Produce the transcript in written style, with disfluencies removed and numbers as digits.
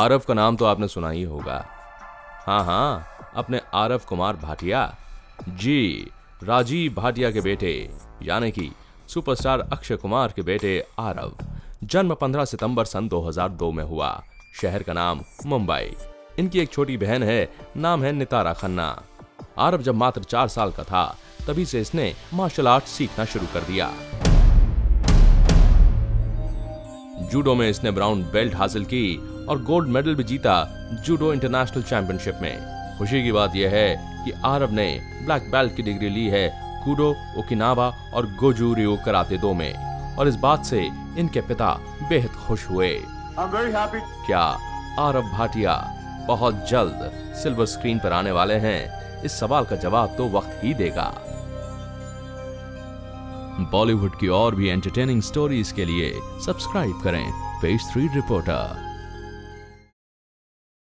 आरव का नाम तो आपने सुना ही होगा। हाँ हाँ, अपने आरव कुमार भाटिया जी, राजीव भाटिया के बेटे यानी कि सुपरस्टार अक्षय कुमार के बेटे आरव। जन्म 15 सितंबर सन 2002 में हुआ। शहर का नाम मुंबई। इनकी एक छोटी बहन है, नाम है नीता राखन्ना। आरव जब मात्र 4 साल का था तभी से इसने मार्शल आर्ट सीखना शुरू कर दिया। जूडो में इसने ब्राउन बेल्ट हासिल की और गोल्ड मेडल भी जीता जूडो इंटरनेशनल चैंपियनशिप में। खुशी की बात यह है कि आरव ने ब्लैक बेल्ट की डिग्री ली है कूडो, ओकिनावा और गोजूरियो कराते दो में, और इस बात से इनके पिता बेहद खुश हुए। क्या आरव भाटिया बहुत जल्द सिल्वर स्क्रीन पर आने वाले हैं? इस सवाल का जवाब तो वक्त ही देगा। बॉलीवुड की और भी एंटरटेनिंग स्टोरीज के लिए सब्सक्राइब करें पेज 3 रिपोर्टर।